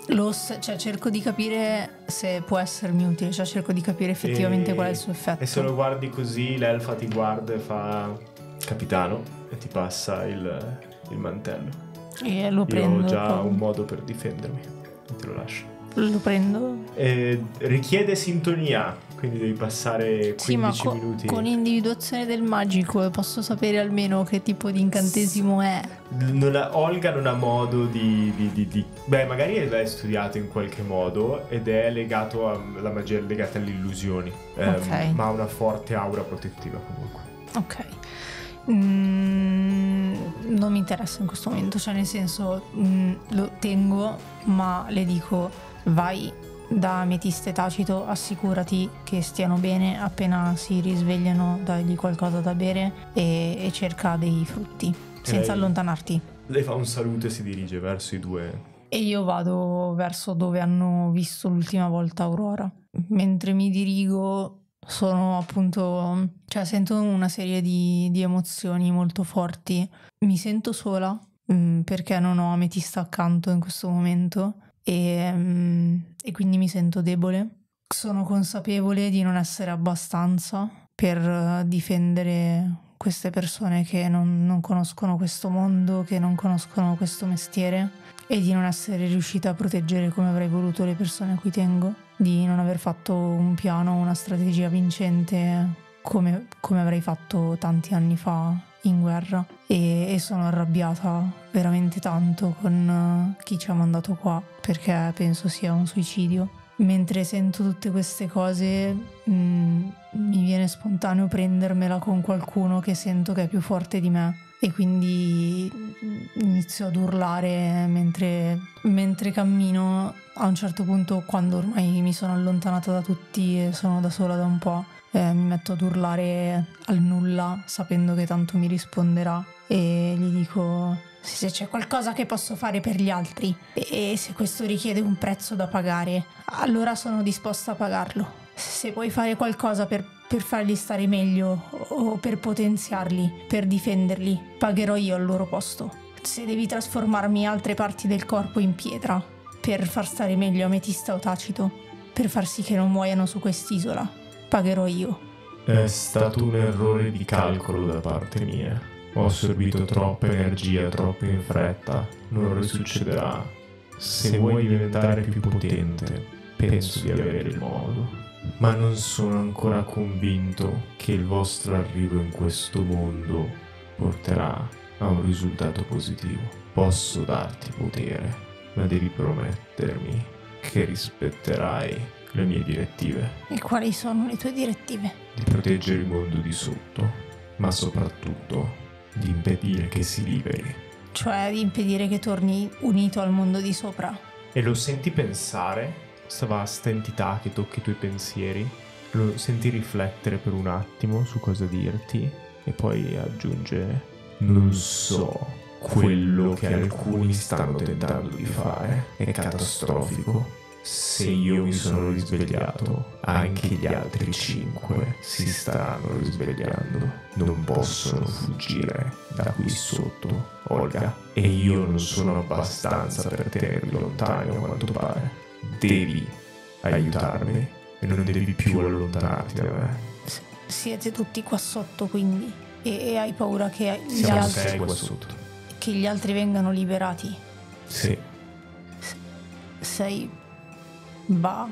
lo, cioè, cerco di capire se può essermi utile, cioè cerco di capire effettivamente e... qual è il suo effetto. E se lo guardi così, l'elfa ti guarda e fa: capitano, e ti passa il, il mantello. E lo prendo. Io ho già un modo per difendermi, te lo lascio. Lo prendo. Eh, richiede sintonia, quindi devi passare quindici sì, ma co- minuti. Con individuazione del magico posso sapere almeno che tipo di incantesimo S- è. Non ha, Olga non ha modo di, di, di, di... Beh, magari l'hai studiato in qualche modo ed è legato alla magia, legata alle illusioni, ehm, okay. Ma ha una forte aura protettiva comunque. Ok. Mm, non mi interessa in questo momento, cioè nel senso mm, lo tengo, ma le dico: vai da Ametista e Tacito, assicurati che stiano bene, appena si risvegliano dagli qualcosa da bere e, e cerca dei frutti senza lei, allontanarti. Lei fa un saluto e si dirige verso i due. E io vado verso dove hanno visto l'ultima volta Aurora. Mentre mi dirigo sono appunto, cioè sento una serie di, di emozioni molto forti. Mi sento sola mh, perché non ho Ametista accanto in questo momento e, mh, e quindi mi sento debole. Sono consapevole di non essere abbastanza per difendere queste persone che non, non conoscono questo mondo, che non conoscono questo mestiere, e di non essere riuscita a proteggere come avrei voluto le persone a cui tengo, di non aver fatto un piano, una strategia vincente come, come avrei fatto tanti anni fa in guerra, e, e sono arrabbiata veramente tanto con chi ci ha mandato qua, perché penso sia un suicidio. Mentre sento tutte queste cose mh, mi viene spontaneo prendermela con qualcuno che sento che è più forte di me, e quindi inizio ad urlare mentre, mentre cammino. A un certo punto, quando ormai mi sono allontanata da tutti e sono da sola da un po', eh, mi metto ad urlare al nulla, sapendo che tanto mi risponderà, e gli dico: se c'è qualcosa che posso fare per gli altri e se questo richiede un prezzo da pagare, allora sono disposta a pagarlo. Se puoi fare qualcosa per, per farli stare meglio o per potenziarli, per difenderli, pagherò io al loro posto. Se devi trasformarmi altre parti del corpo in pietra per far stare meglio Ametista o Tacito, per far sì che non muoiano su quest'isola, pagherò io. È stato un errore di calcolo da parte mia. Ho assorbito troppa energia, troppo in fretta. Non risuccederà. Se vuoi diventare più potente, penso di avere il modo. Ma non sono ancora convinto che il vostro arrivo in questo mondo porterà a un risultato positivo. Posso darti potere, ma devi promettermi che rispetterai le mie direttive. E quali sono le tue direttive? Di proteggere il mondo di sotto, ma soprattutto di impedire che si liberi. Cioè di impedire che torni unito al mondo di sopra. E lo senti pensare? Questa vasta entità che tocca i tuoi pensieri, lo senti riflettere per un attimo su cosa dirti e poi aggiunge: non so, quello che alcuni stanno tentando di fare è catastrofico. Se io mi sono risvegliato, anche gli altri cinque si stanno risvegliando. Non possono fuggire da qui sotto, Olga, e io non sono abbastanza per tenerli lontano, a quanto pare. Devi aiutarmi e non devi più allontanarti da me. S- siete tutti qua sotto, quindi, e, e hai paura che gli Siamo altri qua sotto. Che gli altri vengano liberati? Sì. S- sei Ba?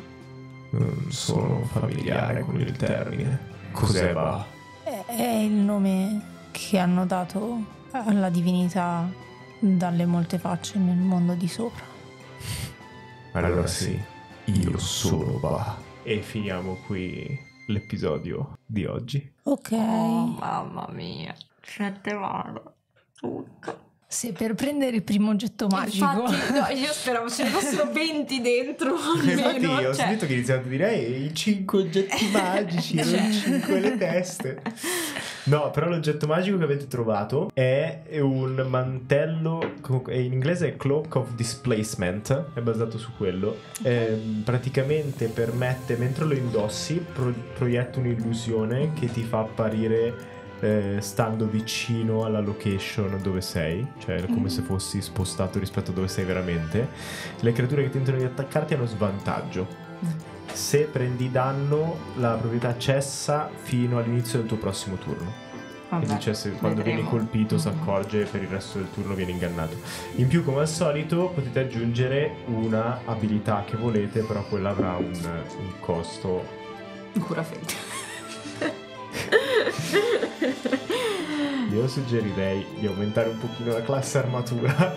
Non sono familiare con il termine. Cos'è Ba? È, è il nome che hanno dato alla divinità dalle molte facce nel mondo di sopra. Allora sì, Io sono va. E finiamo qui l'episodio di oggi. Ok. Oh, mamma mia. Sette male. Tutto. Se per prendere il primo oggetto magico. Infatti, no, io speravo ce ne fossero venti dentro. Infatti io ho cioè... sentito che iniziate a dire i eh, cinque oggetti magici, cioè... non cinque le teste. No, però l'oggetto magico che avete trovato è un mantello, in inglese è Cloak of Displacement, è basato su quello. Eh, praticamente permette, mentre lo indossi, pro- proietta un'illusione che ti fa apparire... Eh, stando vicino alla location dove sei, cioè come mm. se fossi spostato rispetto a dove sei veramente. Le creature che tentano di attaccarti hanno svantaggio. mm. Se prendi danno la proprietà cessa fino all'inizio del tuo prossimo turno. Vabbè, quindi cioè, se, quando vedremo. Vieni colpito si accorge e per il resto del turno viene ingannato. In più, come al solito, potete aggiungere una abilità che volete, però quella avrà un, un costo cura fredda. Io suggerirei di aumentare un pochino la classe armatura.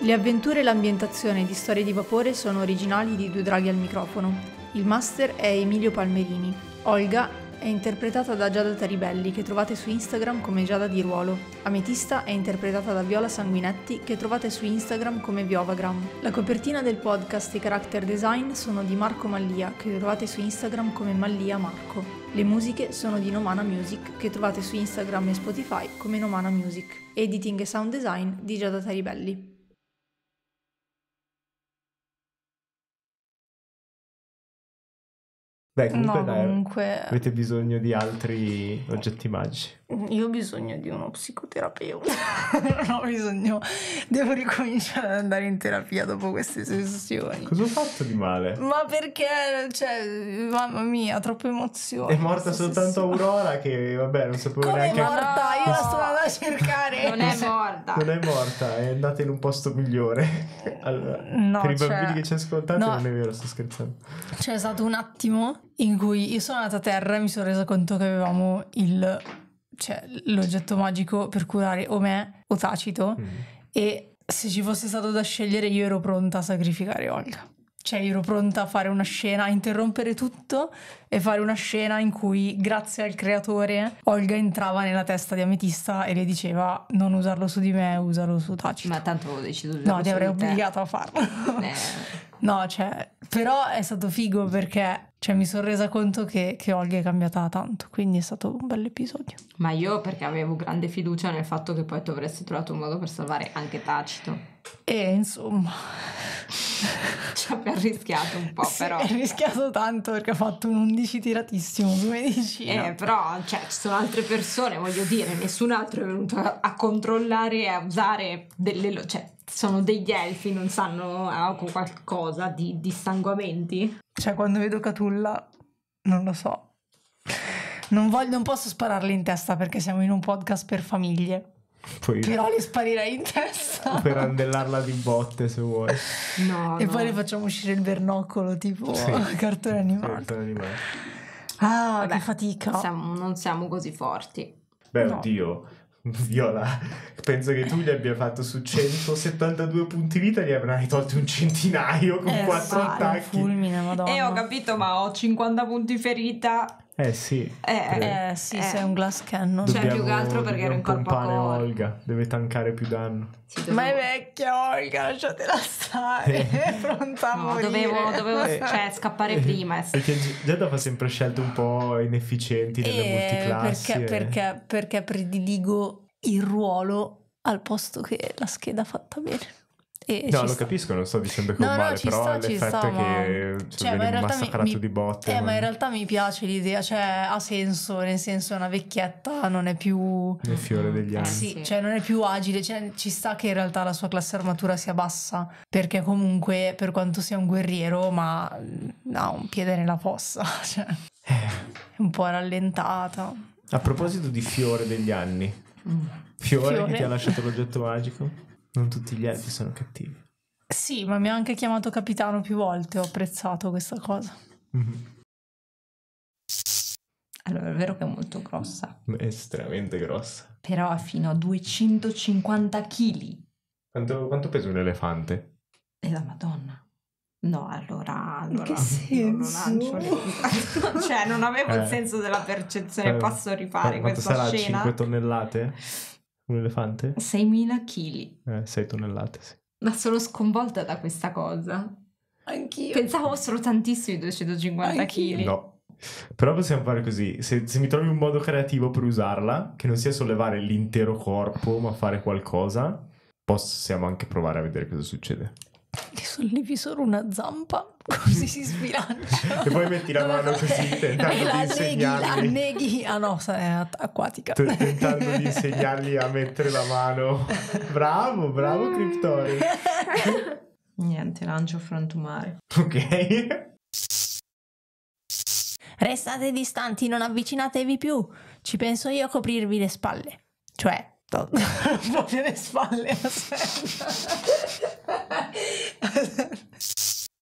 Le avventure e l'ambientazione di Storie di Vapore sono originali di Due Draghi al Microfono. Il master è Emilio Palmerini. Olga è interpretata da Giada Taribelli, che trovate su Instagram come Giada di Ruolo. Ametista è interpretata da Viola Sanguinetti, che trovate su Instagram come Viovagram. La copertina del podcast e character design sono di Marco Mallia, che trovate su Instagram come Mallia Marco. Le musiche sono di Nomana Music, che trovate su Instagram e Spotify come Nomana Music. Editing e sound design di Giada Taribelli. Beh, comunque, no, dai, comunque avete bisogno di altri oggetti magici. Io ho bisogno di uno psicoterapeuta. Non ho bisogno, devo ricominciare ad andare in terapia dopo queste sessioni. Cosa ho fatto di male? Ma perché, cioè, mamma mia, troppe emozioni. È morta soltanto sessione. Aurora, che vabbè, non sapevo come neanche. È morta, no, io la sto andando a cercare. Non è morta. Non è morta, è andata in un posto migliore. Allora, no, per cioè... i bambini che ci ascoltate, no, non è vero, sto scherzando. C'è stato un attimo in cui io sono andata a terra e mi sono resa conto che avevamo il, cioè, l'oggetto magico per curare o me o Tacito, mm. e se ci fosse stato da scegliere io ero pronta a sacrificare Olga, cioè io ero pronta a fare una scena, a interrompere tutto e fare una scena in cui grazie al creatore Olga entrava nella testa di Ametista e le diceva non usarlo su di me, usalo su Tacito. Ma tanto avevo deciso di usarlo. No, ti avrei obbligato a farlo. No, cioè, però è stato figo perché, cioè, mi sono resa conto che, che Olga è cambiata tanto, quindi è stato un bel episodio. Ma io perché avevo grande fiducia nel fatto che poi tu avresti trovato un modo per salvare anche Tacito. E insomma... ci abbiamo rischiato un po', sì, però... è rischiato tanto perché ha fatto un undici tiratissimo, come dici. Eh, no? Però, cioè, ci sono altre persone, voglio dire, nessun altro è venuto a, a controllare e a usare delle... Lo- cioè, sono degli elfi, non sanno ah, qualcosa di dissanguamenti. Cioè, quando vedo Catulla, non lo so. Non voglio, non posso spararle in testa perché siamo in un podcast per famiglie. Poi però le sparirei in testa. Per andellarla di botte, se vuoi. No, e no. Poi le facciamo uscire il bernoccolo, tipo sì, cartone animato. Cartone animato. Ah, vabbè, che fatica. Siamo, non siamo così forti. Beh, no. Oddio. Viola, penso che tu gli abbia fatto su centosettantadue punti vita, gli avrai tolti un centinaio con eh, quattro sì, attacchi. Fulmine, e ho capito, ma ho cinquanta punti ferita. Eh sì. Eh, eh sì, eh. Sei un glass cannon. Cioè, più che altro perché ero in corpo a corpo. Olga deve tankare più danno. Sì, dovevo... Ma è vecchia Olga, lasciatela stare. È pronta a no, morire. Dovevo, dovevo cioè, scappare prima. Perché Giada fa sempre scelte un po' inefficienti nelle eh, multiclassi. Perché, eh. perché, perché prediligo il ruolo al posto che la scheda fatta bene. E no, lo sta. Capisco, non sto dicendo che è no, un male, no, però sta, l'effetto sta, è che ma... cioè, viene massacrato mi... di botte. Eh, ma... ma in realtà mi piace l'idea, cioè ha senso, nel senso una vecchietta non è più... nel fiore degli anni. Eh, sì, sì, cioè non è più agile, cioè, ci sta che in realtà la sua classe armatura sia bassa, perché comunque per quanto sia un guerriero, ma ha un piede nella fossa, cioè è un po' rallentata. A proposito di fiore degli anni, mm. fiore, fiore che ti ha lasciato l'oggetto magico? Non tutti gli elfi sono cattivi. Sì, ma mi ha anche chiamato capitano più volte, ho apprezzato questa cosa. Mm-hmm. Allora, è vero che è molto grossa. È estremamente grossa. Però ha fino a duecentocinquanta chili. Quanto, quanto pesa un elefante? È la Madonna. No, allora... allora che senso? Non lancio... cioè, non avevo eh. il senso della percezione, eh. posso rifare quanto questa sarà scena. Quanto sarà? cinque tonnellate? Un elefante? seimila chili. Eh, sei tonnellate, sì. Ma sono sconvolta da questa cosa. Anch'io. Pensavo fossero tantissimi duecentocinquanta chili. No. Però possiamo fare così, se, se mi trovi un modo creativo per usarla, che non sia sollevare l'intero corpo ma fare qualcosa, possiamo anche provare a vedere cosa succede. Che sollevi solo una zampa, così si sbilancia. E poi metti la mano così, tentando di insegnarli. Neghi, ah no, è acquatica. Tentando di insegnarli a mettere la mano. Bravo, bravo Cryptori. Niente, lancio frantumare. Ok. Restate distanti, non avvicinatevi più. Ci penso io a coprirvi le spalle. Cioè, un po' delle spalle. Aspetta.